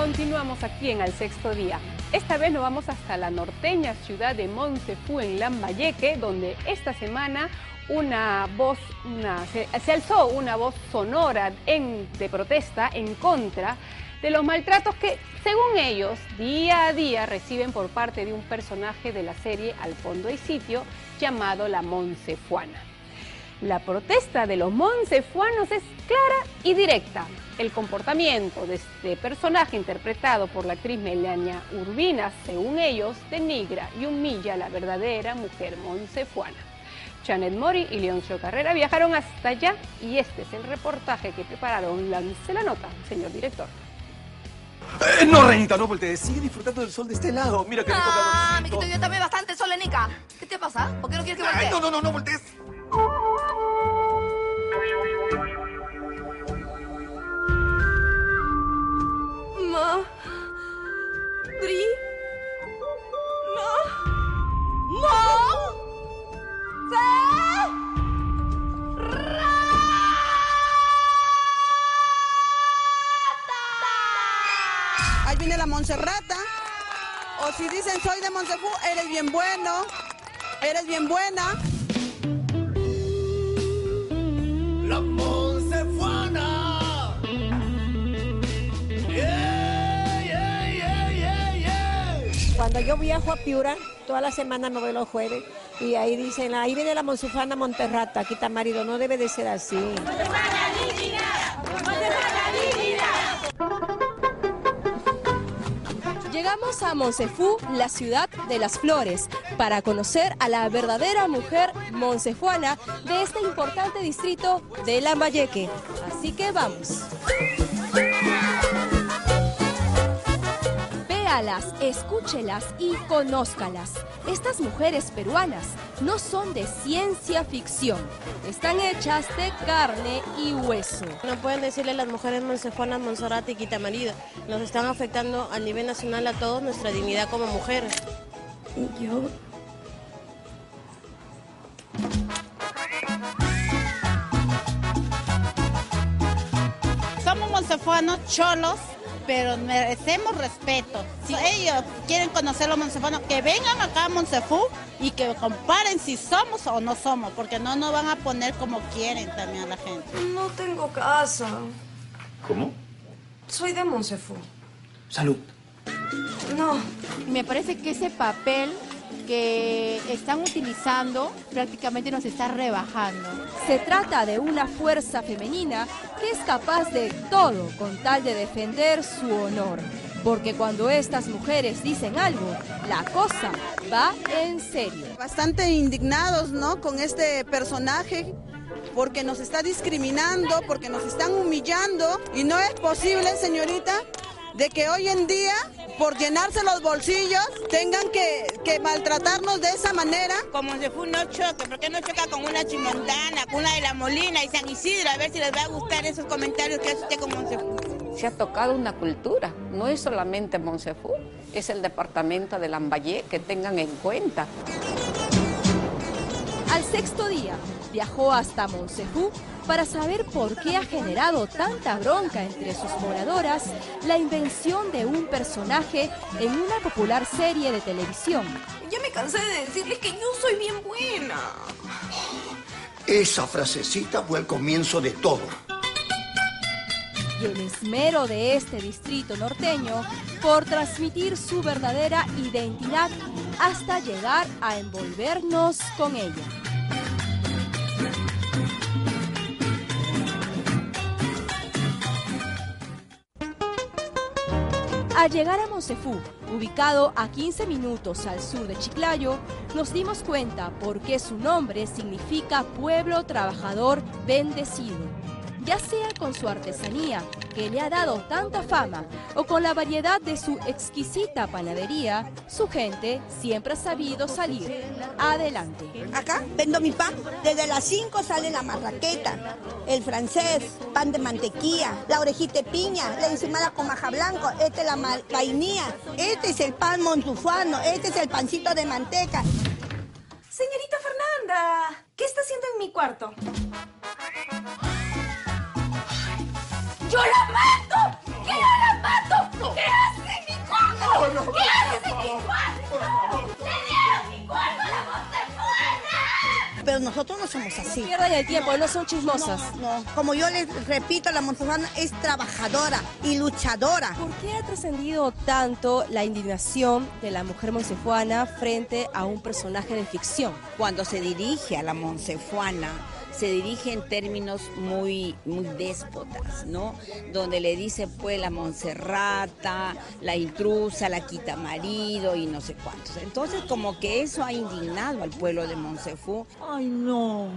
Continuamos aquí en Al Sexto Día. Esta vez nos vamos hasta la norteña ciudad de Monsefú, en Lambayeque, donde esta semana se alzó una voz sonora de protesta en contra de los maltratos que, según ellos, día a día reciben por parte de un personaje de la serie Al Fondo Hay Sitio, llamado la Monsefuana. La protesta de los monsefuanos es clara y directa. El comportamiento de este personaje, interpretado por la actriz Meliania Urbina, según ellos, denigra y humilla a la verdadera mujer monsefuana. Chanet Mori y Leoncio Carrera viajaron hasta allá y este es el reportaje que prepararon. Lance la nota, señor director. No, Renita, no voltees. Sigue disfrutando del sol de este lado. Mira que rico calorcito. Ah, mi quito, yo también bastante sol, Nica. ¿Qué te pasa? ¿Por qué no quieres que voltees? No voltees. Ma... Bri... No... No... Se... Rata... Ahí viene la Monserrata. O si dicen soy de Monsefú, eres bien bueno, eres bien buena. La Monsefuana. Yeah, yeah, yeah, yeah, yeah. Cuando yo viajo a Piura, toda la semana me voy los jueves y ahí dicen, ahí viene la Monsefuana Monserrat, aquí está marido, no debe de ser así. Llegamos a Monsefú, la ciudad de las flores, para conocer a la verdadera mujer monsefuana de este importante distrito de Lambayeque. Así que vamos. Véalas, escúchelas y conózcalas. Estas mujeres peruanas no son de ciencia ficción, están hechas de carne y hueso. No pueden decirle a las mujeres monsefuanas, Monserrat y quitamarido. Nos están afectando a nivel nacional a todos nuestra dignidad como mujeres. Yo... Somos monsefuanos cholos, pero merecemos respeto. Si ellos quieren conocer a los monsefuanos, que vengan acá a Monsefú y que comparen si somos o no somos, porque no nos van a poner como quieren también a la gente. No tengo casa. ¿Cómo? Soy de Monsefú. Salud. No. Me parece que ese papel que están utilizando prácticamente nos está rebajando. Se trata de una fuerza femenina que es capaz de todo con tal de defender su honor, porque cuando estas mujeres dicen algo, la cosa va en serio. Bastante indignados, ¿no?, con este personaje, porque nos está discriminando, porque nos están humillando, y no es posible, señorita, de que hoy en día, por llenarse los bolsillos, tengan que maltratarnos de esa manera. Como Monsefú no choque, ¿por qué no choca con una chimontana, con una de La Molina y San Isidro? A ver si les va a gustar esos comentarios que hace usted con Monsefú. Se ha tocado una cultura, no es solamente Monsefú, es el departamento de Lambayeque, que tengan en cuenta. Al Sexto Día viajó hasta Monsefú para saber por qué ha generado tanta bronca entre sus moradoras la invención de un personaje en una popular serie de televisión. Ya me cansé de decirles que yo soy bien buena. Esa frasecita fue el comienzo de todo. Y el esmero de este distrito norteño por transmitir su verdadera identidad hasta llegar a envolvernos con ella. Al llegar a Monsefú, ubicado a 15 minutos al sur de Chiclayo, nos dimos cuenta por qué su nombre significa pueblo trabajador bendecido. Ya sea con su artesanía, que le ha dado tanta fama, o con la variedad de su exquisita panadería, su gente siempre ha sabido salir adelante. Acá vendo mi pan, desde las 5 sale la marraqueta, el francés, pan de mantequilla, la orejita de piña, la encimada con maja blanco, esta es la vainilla, este es el pan monsefuano, este es el pancito de manteca. Señorita Fernanda, ¿qué está haciendo en mi cuarto? ¡Yo la mato! ¡Que yo la mato! ¡Que yo nosotros no somos así. No pierdan el tiempo, no son chismosas. No, no, como yo les repito, la Monsefuana es trabajadora y luchadora. ¿Por qué ha trascendido tanto la indignación de la mujer monsefuana frente a un personaje de ficción? Cuando se dirige a la monsefuana, se dirige en términos muy déspotas, ¿no? Donde le dice, pues, la monserrata, la intrusa, la quita marido y no sé cuántos. Entonces, como que eso ha indignado al pueblo de Monsefú. ¡Ay, no!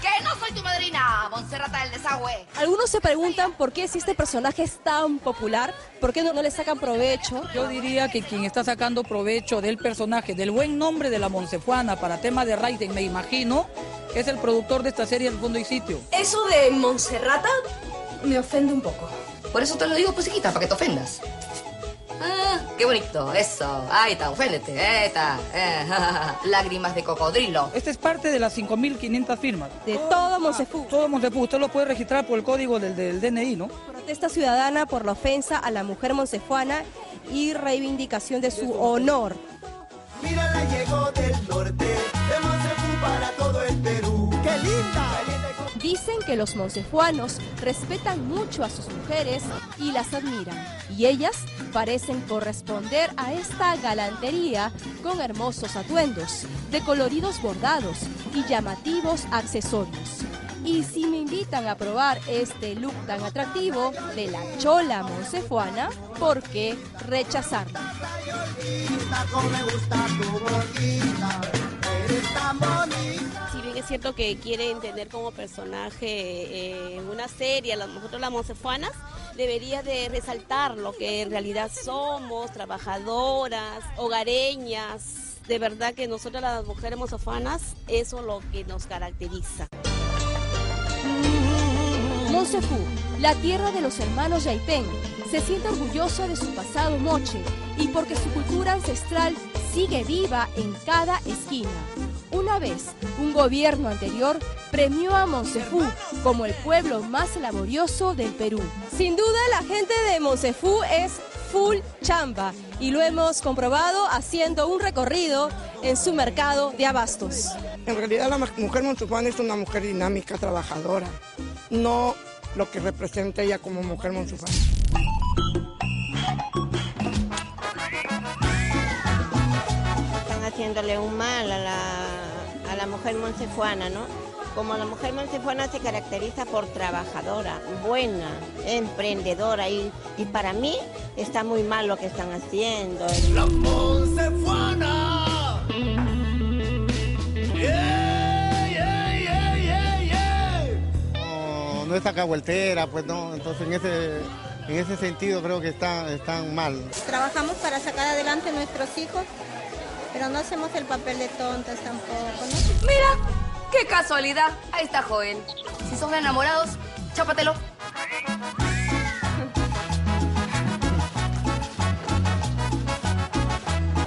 ¡Que no soy tu madrina, Monserrata del desagüe! Algunos se preguntan por qué si este personaje es tan popular, por qué no le sacan provecho. Yo diría que quien está sacando provecho del personaje, del buen nombre de la Monsefuana para temas de rating, me imagino, es el productor de esta serie, Al Fondo Hay Sitio. Eso de Monserrata me ofende un poco. Por eso te lo digo, pues, chiquita, para que te ofendas. Ah, qué bonito, eso. Ahí está, oféndete, ahí está. Lágrimas de cocodrilo. Esta es parte de las 5.500 firmas. De todo Monsefú. Todo Monsefú. Usted lo puede registrar por el código del DNI, ¿no? Protesta ciudadana por la ofensa a la mujer monsefuana y reivindicación de su honor. Mira, la llegó del norte, de Monsefú para todo el Perú. ¡Qué linda! Dicen que los monsefuanos respetan mucho a sus mujeres y las admiran. Y ellas parecen corresponder a esta galantería con hermosos atuendos, de coloridos bordados y llamativos accesorios. Y si me invitan a probar este look tan atractivo de la chola monsefuana, ¿por qué rechazarlo? Si bien es cierto que quieren tener como personaje una serie, nosotros las monsefuanas, debería de resaltar lo que en realidad somos, trabajadoras, hogareñas. De verdad que nosotros las mujeres monsefuanas, eso es lo que nos caracteriza. Monsefú, la tierra de los hermanos Yaipén, se siente orgullosa de su pasado moche y porque su cultura ancestral sigue viva en cada esquina. Una vez, un gobierno anterior premió a Monsefú como el pueblo más laborioso del Perú. Sin duda, la gente de Monsefú es full chamba y lo hemos comprobado haciendo un recorrido en su mercado de abastos. En realidad, la mujer monsefuana es una mujer dinámica, trabajadora, no lo que representa ella como mujer monsefuana. Están haciéndole un mal a la mujer monsefuana, ¿no? Como la mujer monsefuana se caracteriza por trabajadora, buena, emprendedora y para mí está muy mal lo que están haciendo. La monsefuana. Yeah, yeah, yeah, yeah, yeah. No está cahueltera, pues no, entonces en ese sentido creo que están mal. Trabajamos para sacar adelante a nuestros hijos, pero no hacemos el papel de tontas tampoco, ¿no? ¡Mira! ¡Qué casualidad! Ahí está, joven. Si son enamorados, chápatelo.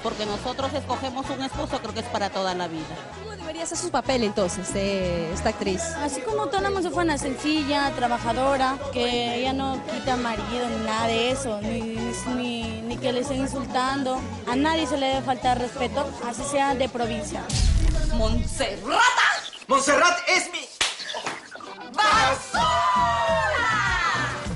Porque nosotros escogemos un esposo, creo que es para toda la vida. ¿Cómo debería ser su papel, entonces, esta actriz? Así como toda la monsefuana, sencilla, trabajadora, que ella no quita marido ni nada de eso, ni que le estén insultando. A nadie se le debe faltar respeto, así sea de provincia. ¡Monserrata! ¡Monserrat es mi... basura!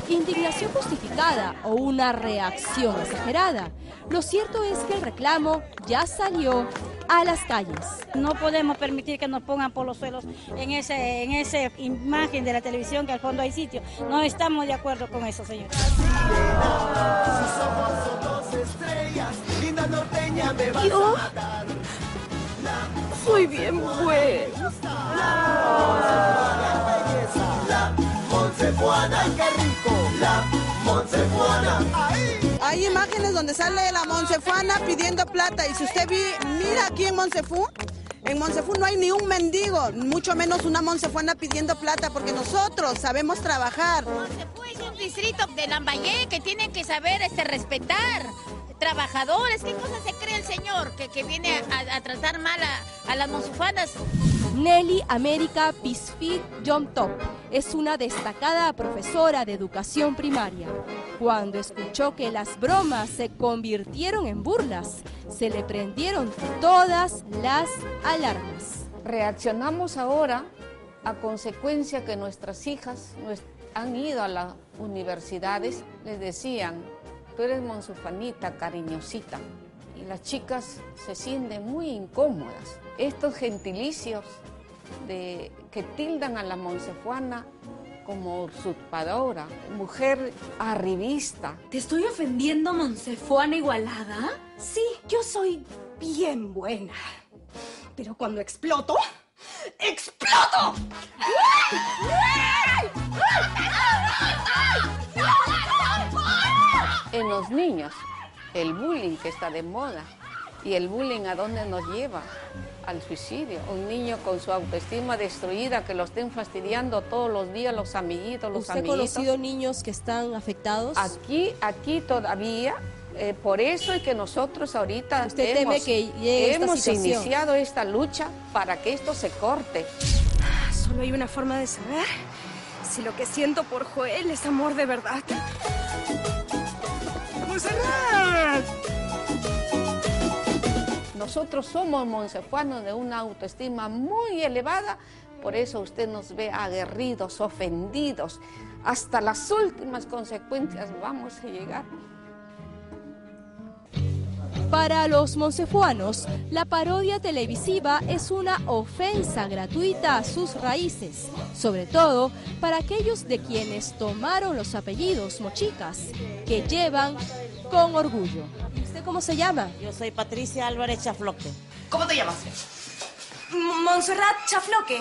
Indignación justificada o una reacción exagerada. Lo cierto es que el reclamo ya salió a las calles. No podemos permitir que nos pongan por los suelos en esa imagen de la televisión que Al Fondo Hay Sitio. No estamos de acuerdo con eso, señor. Yo soy bien buena. La monsefuana, qué rico. La monsefuana. Hay imágenes donde sale la monsefuana pidiendo plata. Y si usted mira aquí en Monsefú no hay ni un mendigo, mucho menos una monsefuana pidiendo plata, porque nosotros sabemos trabajar. Monsefú es un distrito de Lambayeque que tienen que saber respetar. Trabajadores, ¿qué cosa se cree el señor que viene a tratar mal a las monsefuanas? Nelly América Pisfit Jomtop es una destacada profesora de educación primaria. Cuando escuchó que las bromas se convirtieron en burlas, se le prendieron todas las alarmas. Reaccionamos ahora a consecuencia que nuestras hijas han ido a las universidades, les decían, tú eres monsefuanita, cariñosita. Y las chicas se sienten muy incómodas. Estos gentilicios que tildan a la monsefuana como usurpadora, mujer arribista. ¿Te estoy ofendiendo, monsefuana igualada? Sí, yo soy bien buena, pero cuando exploto, ¡exploto! En los niños, el bullying que está de moda, y el bullying ¿a dónde nos lleva? Al suicidio. Un niño con su autoestima destruida, que lo estén fastidiando todos los días los amiguitos, los amiguitos. ¿Usted ha conocido niños que están afectados? Aquí todavía, por eso es que nosotros ahorita hemos iniciado esta lucha para que esto se corte. Solo hay una forma de saber si lo que siento por Joel es amor de verdad. ¡Monserrat! Nosotros somos monsefuanos de una autoestima muy elevada, por eso usted nos ve aguerridos, ofendidos. Hasta las últimas consecuencias vamos a llegar. Para los monsefuanos, la parodia televisiva es una ofensa gratuita a sus raíces, sobre todo para aquellos de quienes tomaron los apellidos mochicas que llevan con orgullo. ¿Cómo se llama? Yo soy Patricia Álvarez Chafloque. ¿Cómo te llamas? Monserrat Chafloque.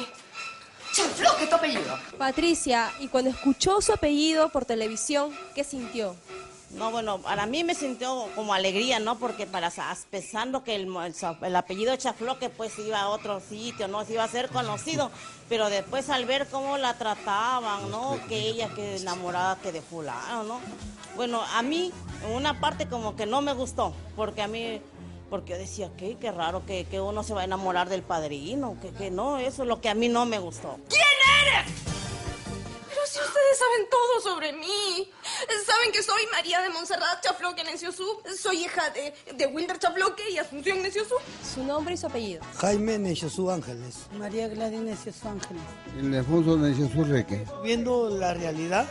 Chafloque, tu apellido. Patricia, y cuando escuchó su apellido por televisión, ¿qué sintió? No, bueno, para mí me sintió como alegría, ¿no? Porque pensando que el apellido Chafloque pues iba a otro sitio, ¿no? Se iba a ser conocido, pero después al ver cómo la trataban, ¿no? Que ella, que enamorada, que de fulano, ¿no? Bueno, a mí, una parte como que no me gustó, porque yo decía, qué raro que uno se va a enamorar del padrino, que no, eso es lo que a mí no me gustó. ¿Quién eres? Si ustedes saben todo sobre mí, saben que soy María de Monserrat Chafloque Neciozú, soy hija de Wilder Chafloque y Asunción Neciozú. Su nombre y su apellido. Jaime Neciozú Ángeles. María Gladys Neciozú Ángeles. Ildefonso Neciozú Reque. Viendo la realidad,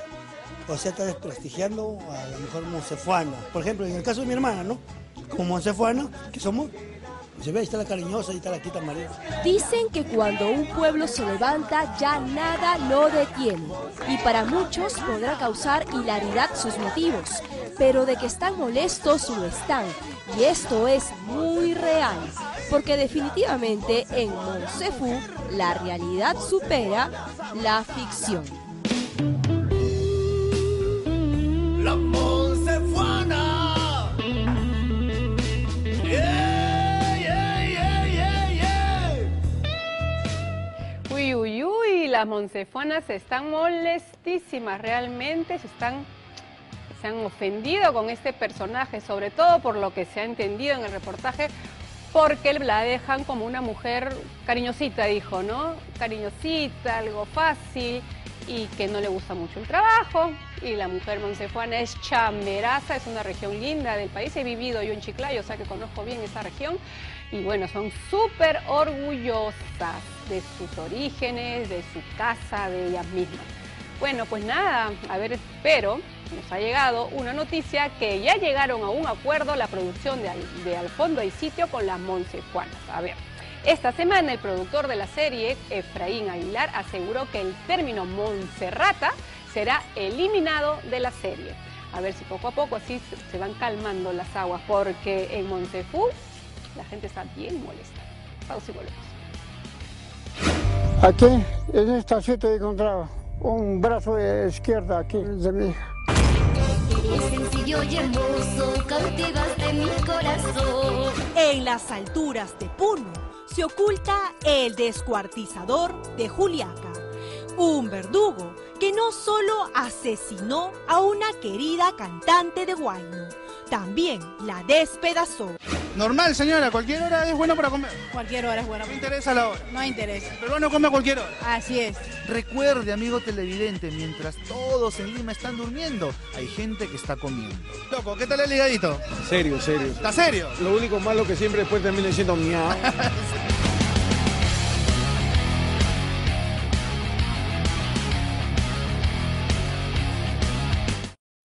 o sea, está desprestigiando a la mujer monsefuana. Por ejemplo, en el caso de mi hermana, ¿no? Como monsefuana, que somos... Se ve, ahí está la cariñosa, ahí está la quita María. Dicen que cuando un pueblo se levanta, ya nada lo detiene. Y para muchos podrá causar hilaridad sus motivos. Pero de que están molestos, lo están. Y esto es muy real. Porque definitivamente en Monsefú, la realidad supera la ficción. La monsefuana. Yeah. Uy, uy, uy, las monsefuanas están molestísimas, realmente se han ofendido con este personaje, sobre todo por lo que se ha entendido en el reportaje, porque la dejan como una mujer cariñosita, dijo, ¿no? Cariñosita, algo fácil, y que no le gusta mucho el trabajo. Y la mujer monsefuana es chamberaza, es una región linda del país, he vivido yo en Chiclayo, o sea que conozco bien esa región. Y bueno, son súper orgullosas de sus orígenes, de su casa, de ellas mismas. Bueno, pues nada, a ver, pero nos ha llegado una noticia que ya llegaron a un acuerdo la producción de Al Fondo Hay Sitio con las monsefuanas. A ver, esta semana el productor de la serie, Efraín Aguilar, aseguró que el término monserrata será eliminado de la serie. A ver si poco a poco así se van calmando las aguas, porque en Monsefú la gente está bien molesta. Pausa y volvemos. Aquí, en esta sitio he encontrado un brazo de izquierda aquí de mi hija. Sencillo y hermoso, cautivaste mi corazón. En las alturas de Puno se oculta el descuartizador de Juliaca. Un verdugo que no solo asesinó a una querida cantante de huayno, también la despedazó. Normal, señora, cualquier hora es bueno para comer. Cualquier hora es bueno. No interesa la hora. No interesa. El peruano come a cualquier hora. Así es. Recuerde, amigo televidente, mientras todos en Lima están durmiendo, hay gente que está comiendo. Loco, ¿qué tal el ligadito? Serio, serio. ¿Está serio? Lo único malo que siempre después termina diciendo miau.